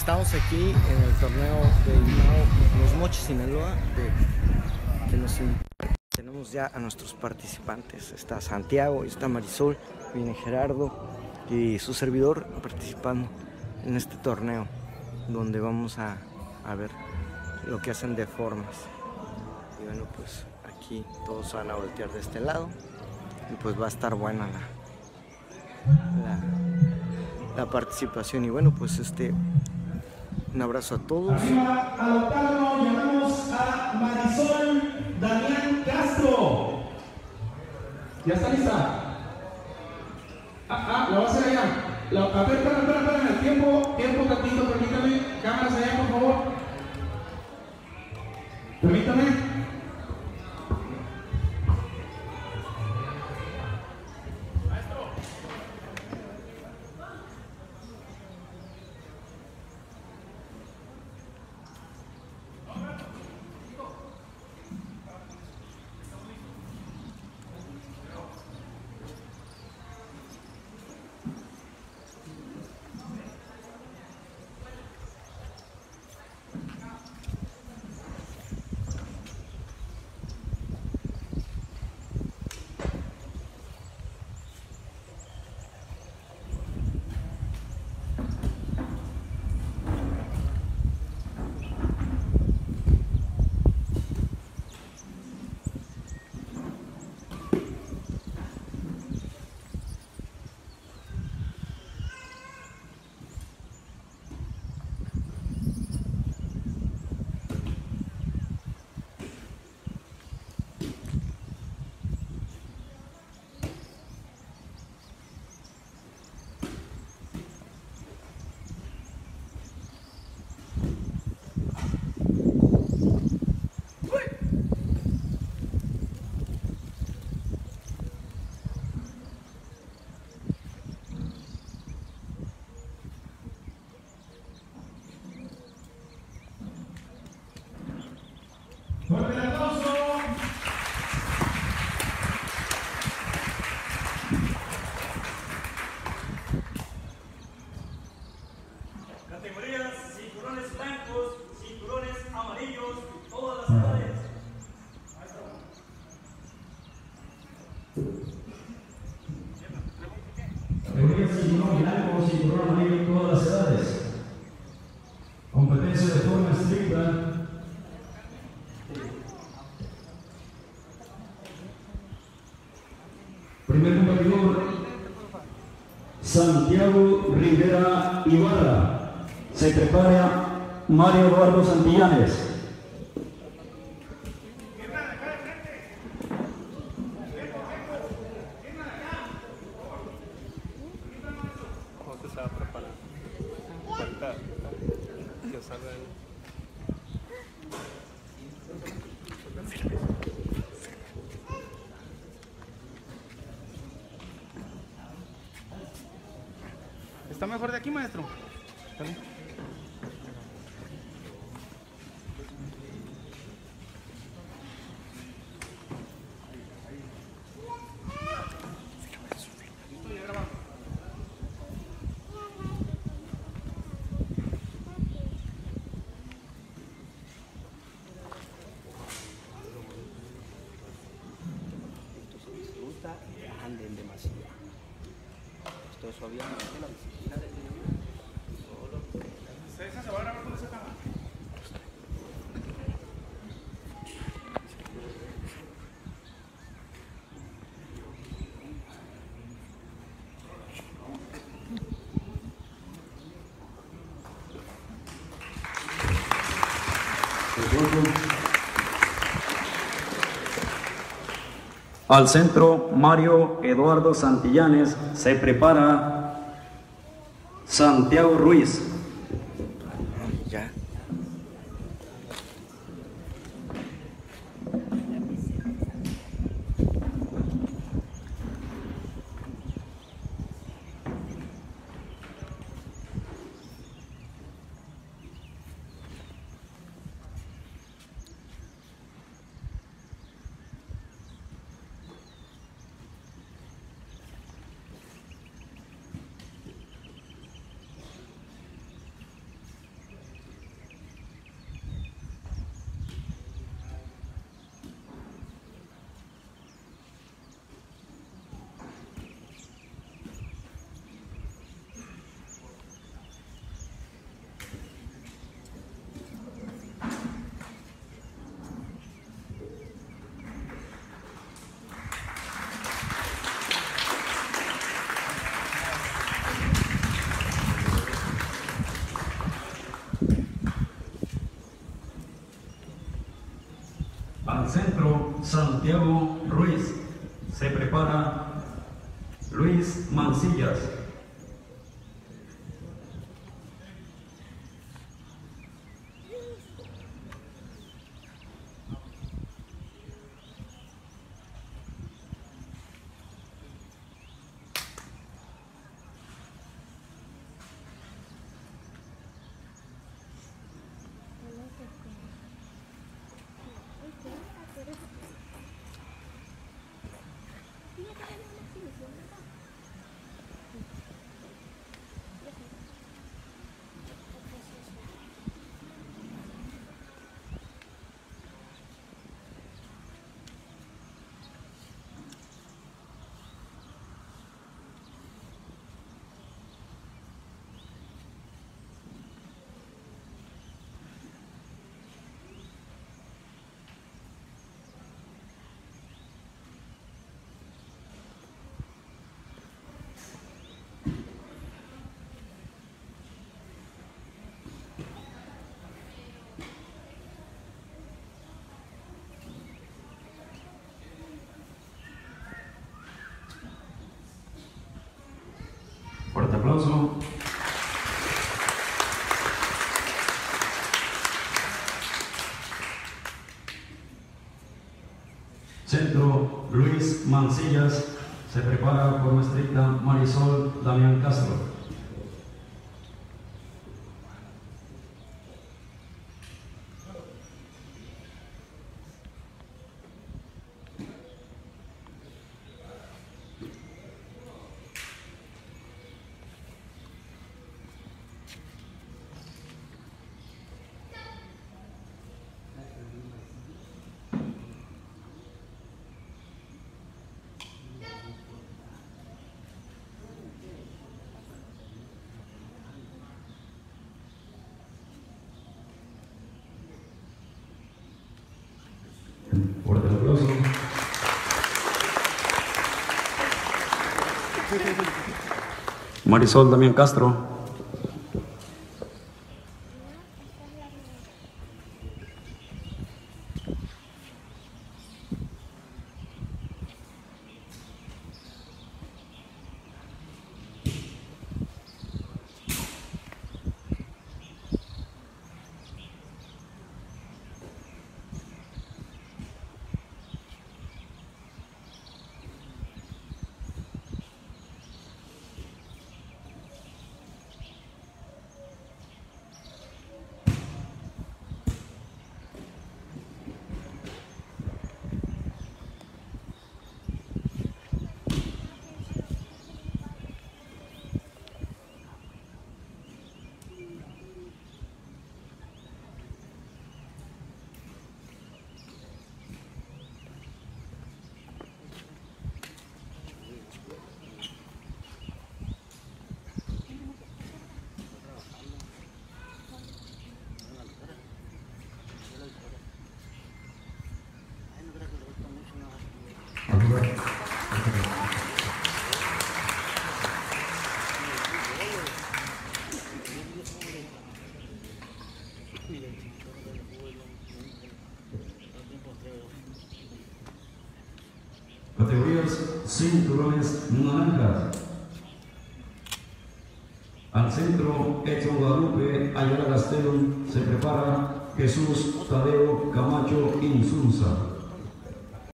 Estamos aquí en el torneo de IPMAO Los Mochis, Sinaloa, que nos invita. Tenemos ya a nuestros participantes. Está Santiago, está Marisol, viene Gerardo y su servidor participando en este torneo, donde vamos a ver lo que hacen de formas. Y bueno, pues aquí todos van a voltear de este lado y pues va a estar buena la participación. Y bueno, pues un abrazo a todos. Arriba, adoptando, llamamos a Marisol Damián Castro. ¿Ya está lista? La va a hacer allá. A ver, espera, tiempo tantito, permítame. Cámaras allá, por favor. Permítame. ¡Fuerte el aplauso! Categorías, cinturones blancos, cinturones amarillos, todas las edades. Ahí está. Categorías, cinturón blanco, cinturón amarillo, todas las edades. Competencia de forma estricta. Primer competidor, Santiago Rivera Ibarra. Se prepara Mario Eduardo Santillanes. ¿Cómo se va a preparar? Falta. Yo salgo ahí. ¿Está mejor de aquí, maestro? ¿También? Todo suavemente, la disciplina del niño. Solo. ¿Ustedes se van a ver con esa cámara? Al centro, Mario Eduardo Santillanes. Se prepara Santiago Ruiz. Ya. centro, Santiago Ruiz. Se prepara Luis Mancillas. Fuerte aplauso. Centro, Luis Mancillas. Se prepara por estricta Marisol Damián Castro. Fuerte el aplauso. Marisol Damián Castro. Categorías cinturones naranjas. Al centro, Guadalupe Ayala Gastélum. Se prepara Jesús Tadeo Camacho Insunza.